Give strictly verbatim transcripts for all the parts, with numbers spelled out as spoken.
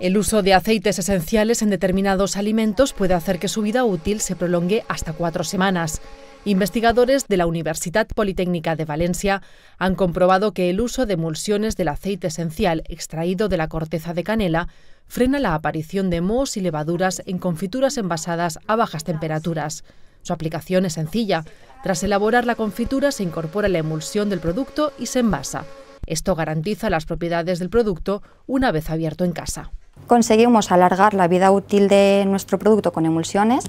El uso de aceites esenciales en determinados alimentos puede hacer que su vida útil se prolongue hasta cuatro semanas. Investigadores de la Universitat Politècnica de València han comprobado que el uso de emulsiones del aceite esencial extraído de la corteza de canela frena la aparición de mohos y levaduras en confituras envasadas a bajas temperaturas. Su aplicación es sencilla. Tras elaborar la confitura se incorpora la emulsión del producto y se envasa. Esto garantiza las propiedades del producto una vez abierto en casa. Conseguimos alargar la vida útil de nuestro producto con emulsiones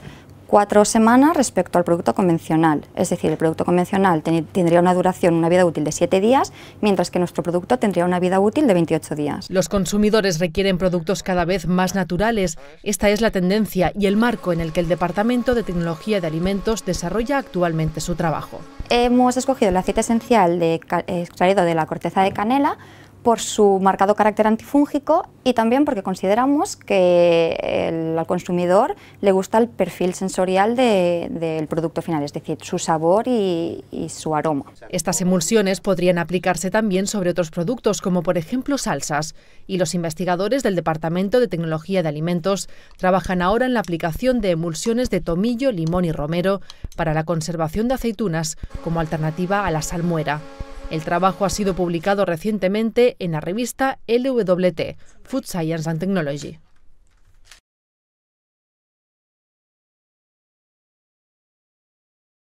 cuatro semanas respecto al producto convencional. Es decir, el producto convencional tendría una duración, una vida útil de siete días, mientras que nuestro producto tendría una vida útil de veintiocho días. Los consumidores requieren productos cada vez más naturales. Esta es la tendencia y el marco en el que el Departamento de Tecnología de Alimentos desarrolla actualmente su trabajo. Hemos escogido el aceite esencial de, extraído de la corteza de canela por su marcado carácter antifúngico y también porque consideramos que el, al consumidor le gusta el perfil sensorial de, del producto final, es decir, su sabor y, y su aroma. Estas emulsiones podrían aplicarse también sobre otros productos, como por ejemplo salsas, y los investigadores del Departamento de Tecnología de Alimentos trabajan ahora en la aplicación de emulsiones de tomillo, limón y romero para la conservación de aceitunas como alternativa a la salmuera. El trabajo ha sido publicado recientemente en la revista L W T, Food Science and Technology.